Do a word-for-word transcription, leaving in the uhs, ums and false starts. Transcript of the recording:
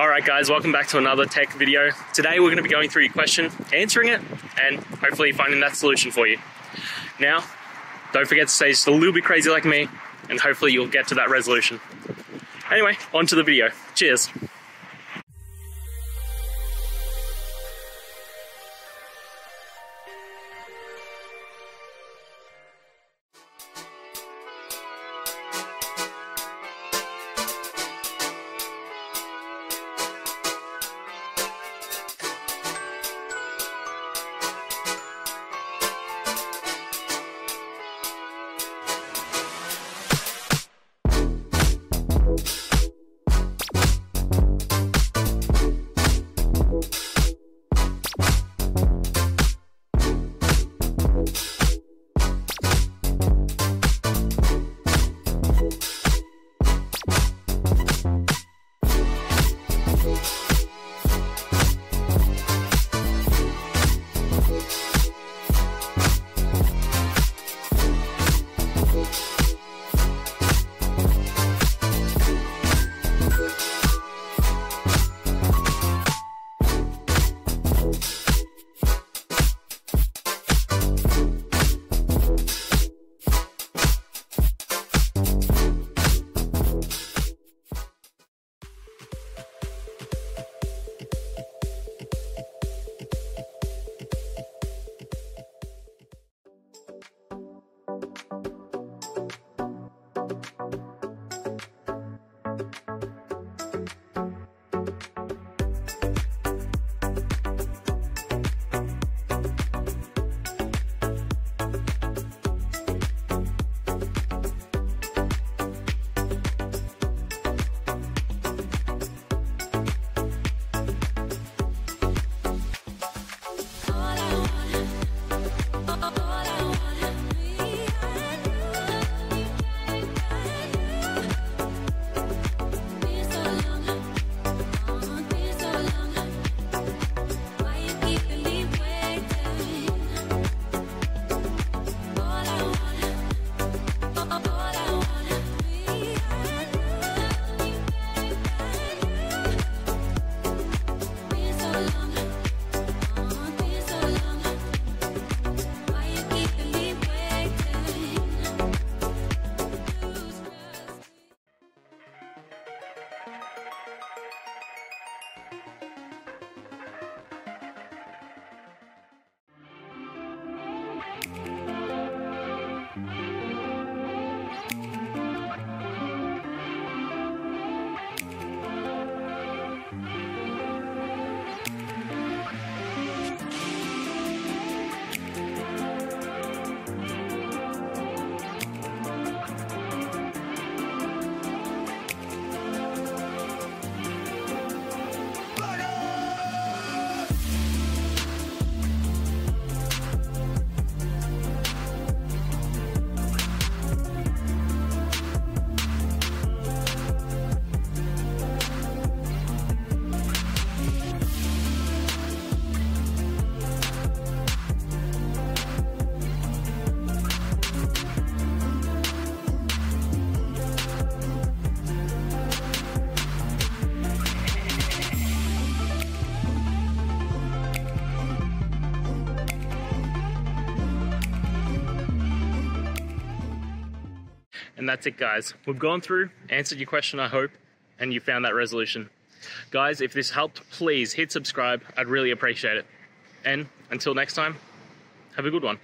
Alright guys, welcome back to another tech video. Today we're going to be going through your question, answering it, and hopefully finding that solution for you. Now, don't forget to stay just a little bit crazy like me, and hopefully you'll get to that resolution. Anyway, on to the video. Cheers! And that's it guys, we've gone through, answered your question I hope, and you found that resolution. Guys, if this helped, please hit subscribe, I'd really appreciate it. And until next time, have a good one.